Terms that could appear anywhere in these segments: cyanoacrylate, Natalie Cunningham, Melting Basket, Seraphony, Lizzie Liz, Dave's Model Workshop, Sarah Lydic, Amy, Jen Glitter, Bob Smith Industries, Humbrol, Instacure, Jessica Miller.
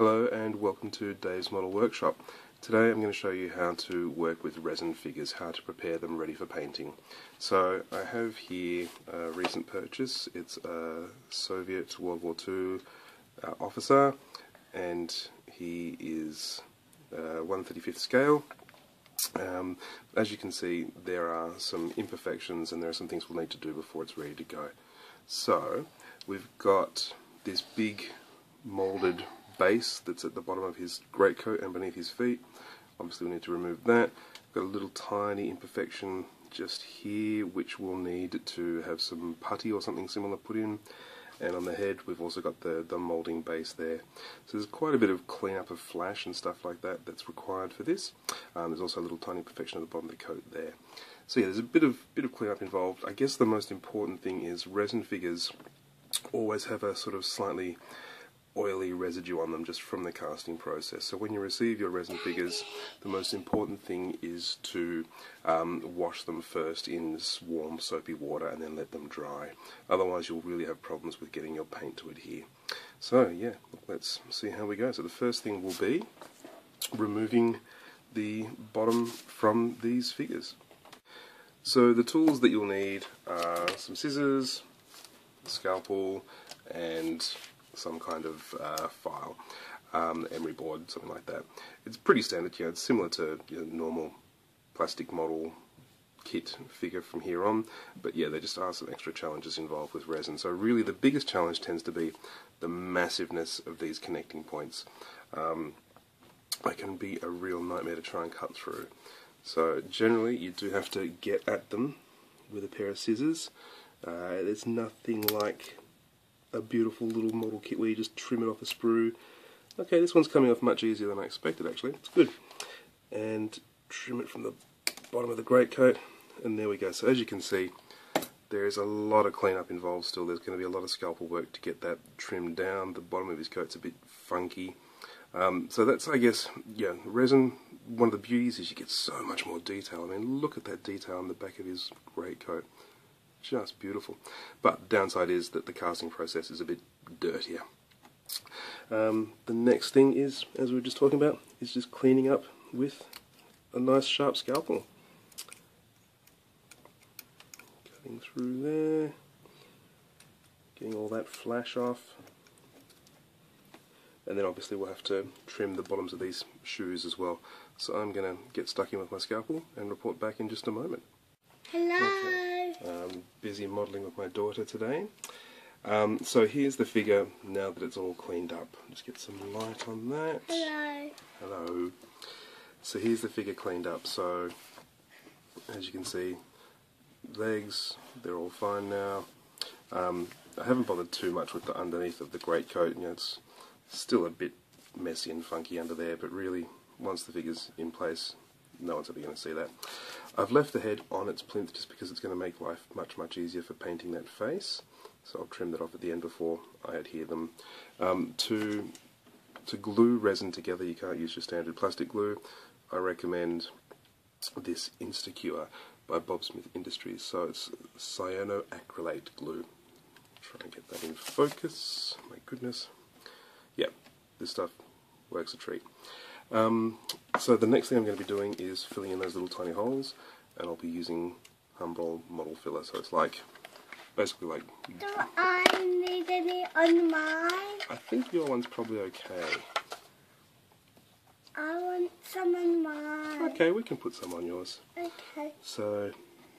Hello and welcome to Dave's Model Workshop. Today I'm going to show you how to work with resin figures, how to prepare them ready for painting. So I have here a recent purchase. It's a Soviet World War II officer, and he is 1/35th scale. As you can see, there are some imperfections and there are some things we'll need to do before it's ready to go. So we've got this big moulded base that's at the bottom of his greatcoat and beneath his feet. Obviously we need to remove that. Got a little tiny imperfection just here which we'll need to have some putty or something similar put in, and on the head we've also got the moulding base there. So there's quite a bit of cleanup of flash and stuff like that that's required for this. There's also a little tiny imperfection at the bottom of the coat there. So yeah, there's a bit of cleanup involved. I guess the most important thing is resin figures always have a sort of slightly oily residue on them just from the casting process. So when you receive your resin figures, the most important thing is to wash them first in this warm soapy water and then let them dry. Otherwise you'll really have problems with getting your paint to adhere. So yeah, let's see how we go. So the first thing will be removing the bottom from these figures. So the tools that you'll need are some scissors, scalpel, and some kind of file, emery board, something like that. It's pretty standard, you know, it's similar to your normal plastic model kit figure from here on, but yeah, there just are some extra challenges involved with resin. So really the biggest challenge tends to be the massiveness of these connecting points. They can be a real nightmare to try and cut through. So generally you do have to get at them with a pair of scissors. There's nothing like a beautiful little model kit where you just trim it off a sprue. Okay, this one's coming off much easier than I expected actually, it's good. And trim it from the bottom of the greatcoat, and there we go. So as you can see, there is a lot of cleanup involved still. There's going to be a lot of scalpel work to get that trimmed down. The bottom of his coat's a bit funky. So that's, I guess, yeah, resin, one of the beauties is you get so much more detail. I mean, look at that detail on the back of his greatcoat. Just beautiful. But the downside is that the casting process is a bit dirtier. The next thing is, as we were just talking about, is just cleaning up with a nice sharp scalpel. Cutting through there, getting all that flash off. And then obviously we'll have to trim the bottoms of these shoes as well. So I'm going to get stuck in with my scalpel and report back in just a moment. Hello! Okay. I'm busy modelling with my daughter today. So here's the figure now that it's all cleaned up. Just get some light on that. Hello. Hello. So here's the figure cleaned up. So as you can see, legs, they're all fine now. I haven't bothered too much with the underneath of the greatcoat. You know, it's still a bit messy and funky under there, but really once the figure's in place, no one's ever going to see that. I've left the head on its plinth just because it's going to make life much, much easier for painting that face. So I'll trim that off at the end before I adhere them. To glue resin together, you can't use your standard plastic glue. I recommend this Instacure by Bob Smith Industries. So it's cyanoacrylate glue. Try and get that in focus. My goodness. Yeah, this stuff works a treat. So the next thing I'm going to be doing is filling in those little tiny holes, and I'll be using Humbrol model filler. So it's like, basically like... Do I need any on mine? I think your one's probably okay. I want some on mine. Okay, we can put some on yours. Okay. So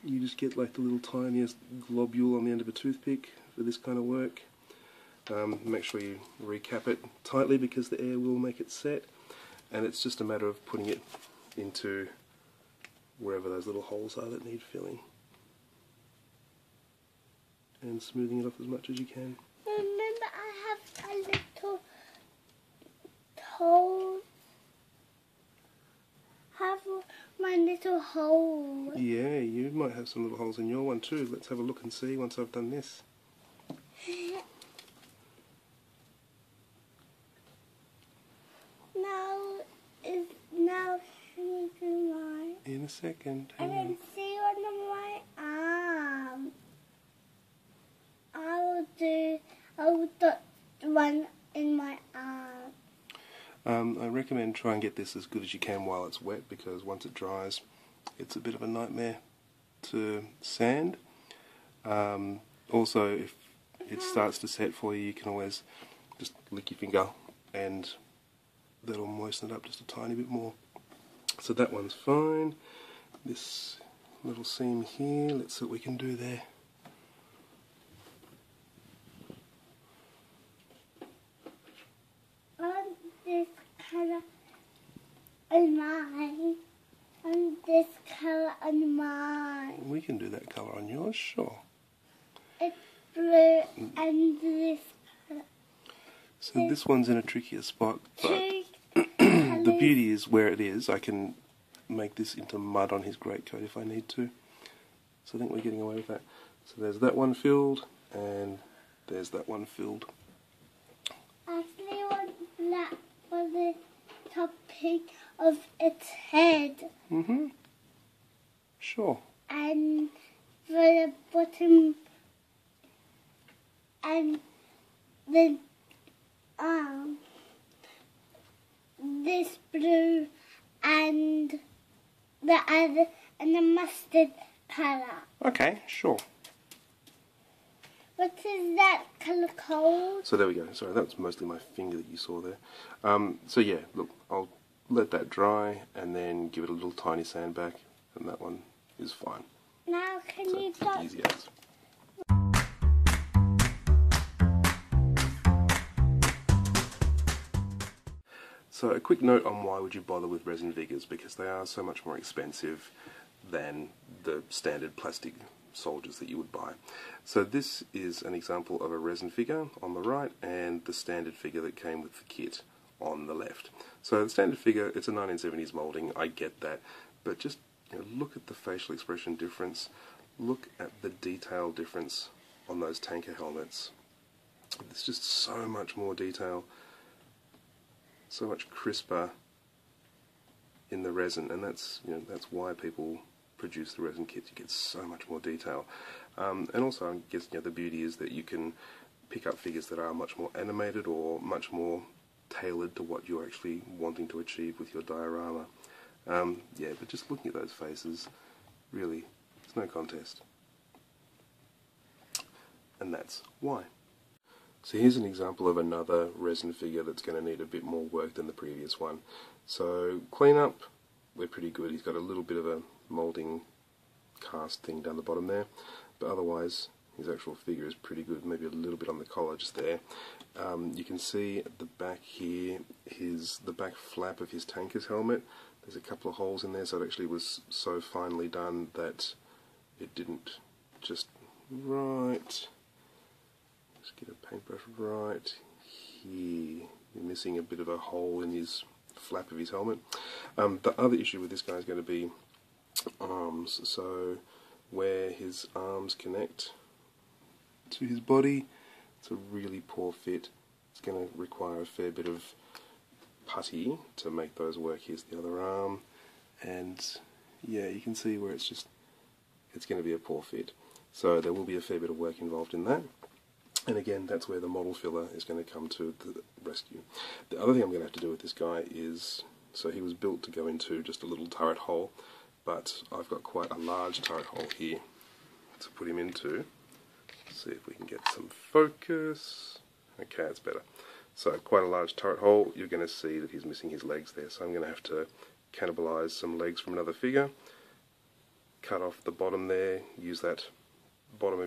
you just get like the little tiniest globule on the end of a toothpick for this kind of work. Make sure you recap it tightly because the air will make it set. And it's just a matter of putting it into wherever those little holes are that need filling. And smoothing it off as much as you can. Remember, I have a little hole. Have my little hole. Yeah, you might have some little holes in your one too. Let's have a look and see once I've done this. In a second. I can see one on my arm. I will do one in my arm. I recommend try and get this as good as you can while it's wet, because once it dries it's a bit of a nightmare to sand. Also, if it starts to set for you, you can always just lick your finger and that'll moisten it up just a tiny bit more. So that one's fine. This little seam here, let's see what we can do there. This colour on mine. We can do that colour on yours, sure. It's blue and this colour. So this one's in a trickier spot, but the beauty is where it is. I can make this into mud on his greatcoat if I need to. So I think we're getting away with that. So there's that one filled, and there's that one filled. Actually, one black for the top peak of its head. Mm-hmm. Sure. And for the bottom and the arm, this blue and the other and the mustard colour. Okay, sure. What is that colour called? So there we go. Sorry, that was mostly my finger that you saw there. So yeah, look, I'll let that dry and then give it a little tiny sand back, and that one is fine. Now can you stop? Easy as. So a quick note on why would you bother with resin vigors, because they are so much more expensive than the standard plastic soldiers that you would buy. So this is an example of a resin figure on the right and the standard figure that came with the kit on the left. So the standard figure, it's a 1970s moulding, I get that, but just, you know, look at the facial expression difference, look at the detail difference on those tanker helmets. There's just so much more detail, so much crisper in the resin, and that's, you know, that's why people produce the resin kits. You get so much more detail, and also I guess, you know, the beauty is that you can pick up figures that are much more animated or much more tailored to what you're actually wanting to achieve with your diorama. Yeah, but just looking at those faces, really, it's no contest, and that's why. So here's an example of another resin figure that's going to need a bit more work than the previous one. So clean up, we're pretty good. He's got a little bit of a moulding cast thing down the bottom there, but otherwise his actual figure is pretty good, maybe a little bit on the collar just there. You can see at the back here, the back flap of his tanker's helmet, there's a couple of holes in there, so it actually was so finely done that it didn't just right... Just get a paintbrush right here. You're missing a bit of a hole in his flap of his helmet. The other issue with this guy is going to be arms. So where his arms connect to his body, it's a really poor fit. It's going to require a fair bit of putty to make those work. Here's the other arm, and yeah, you can see where it's going to be a poor fit. So there will be a fair bit of work involved in that. And again, that's where the model filler is going to come to the rescue. The other thing I'm going to have to do with this guy is, so he was built to go into just a little turret hole, but I've got quite a large turret hole here to put him into. Let's see if we can get some focus. Okay, that's better. So quite a large turret hole. You're going to see that he's missing his legs there, so I'm going to have to cannibalize some legs from another figure, cut off the bottom there, use that bottom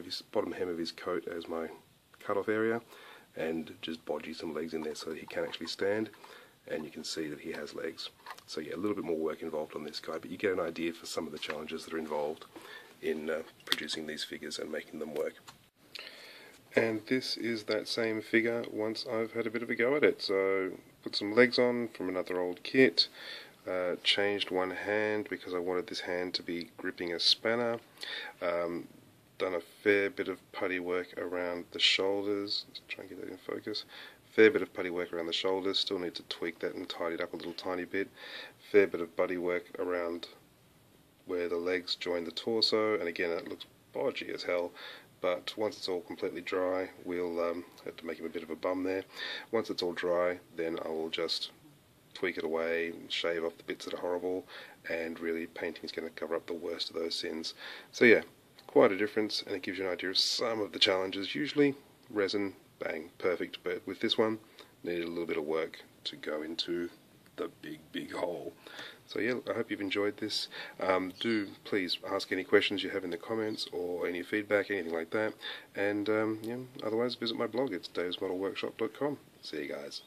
hem of his coat as my cut-off area, and just bodgy some legs in there so that he can actually stand, and you can see that he has legs. So yeah, a little bit more work involved on this guy, but you get an idea for some of the challenges that are involved in producing these figures and making them work. And this is that same figure once I've had a bit of a go at it. So put some legs on from another old kit, changed one hand because I wanted this hand to be gripping a spanner, done a fair bit of putty work around the shoulders. Let's try and get that in focus. Fair bit of putty work around the shoulders, still need to tweak that and tidy it up a little tiny bit. Fair bit of putty work around where the legs join the torso, and again it looks bodgy as hell, but once it's all completely dry, we'll have to make him a bit of a bum there. Once it's all dry, then I will just tweak it away, shave off the bits that are horrible, and really painting is going to cover up the worst of those sins. So yeah, quite a difference, and it gives you an idea of some of the challenges. Usually resin, bang, perfect, but with this one, needed a little bit of work to go into the big hole. So yeah, I hope you've enjoyed this. Do please ask any questions you have in the comments, or any feedback, anything like that. And yeah, otherwise visit my blog, it's davesmodelworkshop.com. See you guys.